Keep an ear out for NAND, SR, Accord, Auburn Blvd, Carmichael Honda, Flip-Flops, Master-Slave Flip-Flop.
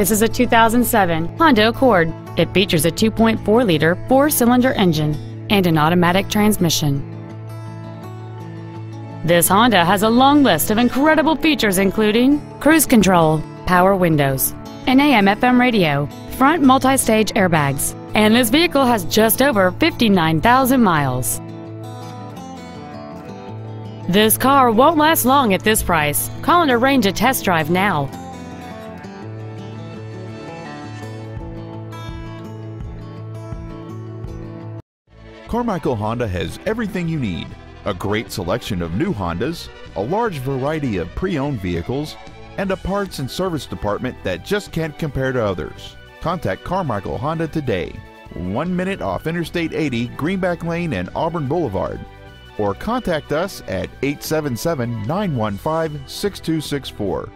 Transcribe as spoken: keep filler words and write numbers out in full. This is a two thousand seven Honda Accord. It features a two point four liter four-cylinder engine and an automatic transmission. This Honda has a long list of incredible features including cruise control, power windows, an A M F M radio, front multi-stage airbags, and this vehicle has just over fifty-nine thousand miles. This car won't last long at this price. Call and arrange a test drive now. Carmichael Honda has everything you need: a great selection of new Hondas, a large variety of pre-owned vehicles, and a parts and service department that just can't compare to others. Contact Carmichael Honda today, one minute off Interstate eighty, Greenback Lane and Auburn Boulevard, or contact us at eight seven seven, nine one five, six two six four.